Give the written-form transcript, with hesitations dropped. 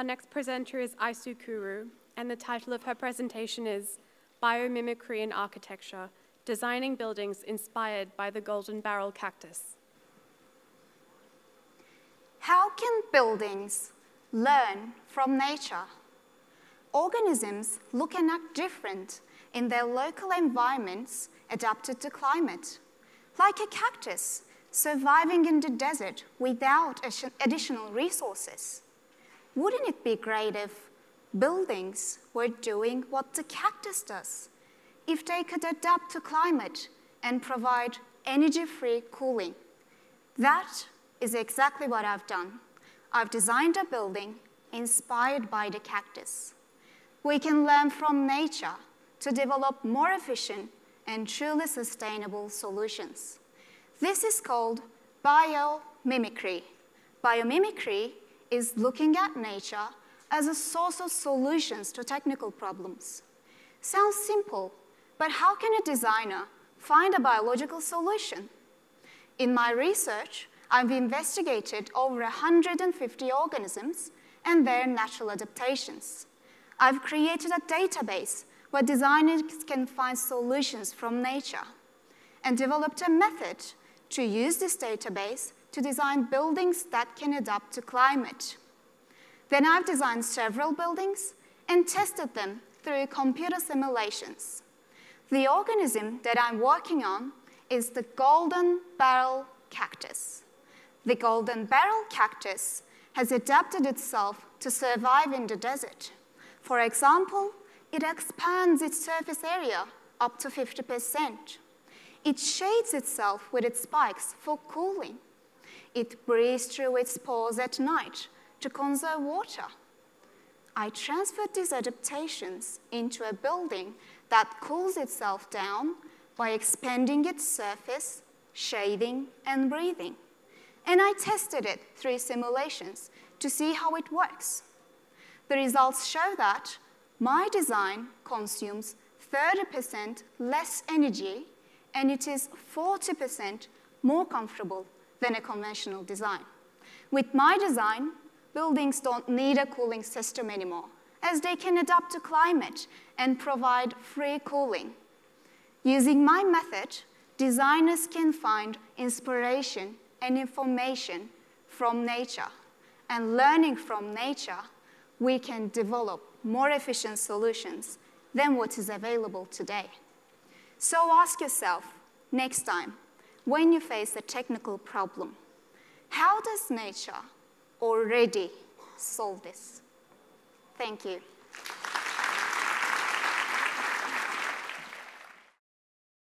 Our next presenter is Aysu Kuru, and the title of her presentation is Biomimicry in Architecture, Designing Buildings Inspired by the Golden Barrel Cactus. How can buildings learn from nature? Organisms look and act different in their local environments adapted to climate. Like a cactus surviving in the desert without additional resources. Wouldn't it be great if buildings were doing what the cactus does, if they could adapt to climate and provide energy-free cooling? That is exactly what I've done. I've designed a building inspired by the cactus. We can learn from nature to develop more efficient and truly sustainable solutions. This is called biomimicry. Biomimicry is looking at nature as a source of solutions to technical problems. Sounds simple, but how can a designer find a biological solution? In my research, I've investigated over 150 organisms and their natural adaptations. I've created a database where designers can find solutions from nature and developed a method to use this database to design buildings that can adapt to climate. Then I've designed several buildings and tested them through computer simulations. The organism that I'm working on is the golden barrel cactus. The golden barrel cactus has adapted itself to survive in the desert. For example, it expands its surface area up to 50%. It shades itself with its spikes for cooling. It breathes through its pores at night to conserve water. I transferred these adaptations into a building that cools itself down by expanding its surface, shading, and breathing. And I tested it through simulations to see how it works. The results show that my design consumes 30% less energy, and it is 40% more comfortable than a conventional design. With my design, buildings don't need a cooling system anymore, as they can adapt to climate and provide free cooling. Using my method, designers can find inspiration and information from nature. And learning from nature, we can develop more efficient solutions than what is available today. So ask yourself next time, when you face a technical problem, how does nature already solve this? Thank you.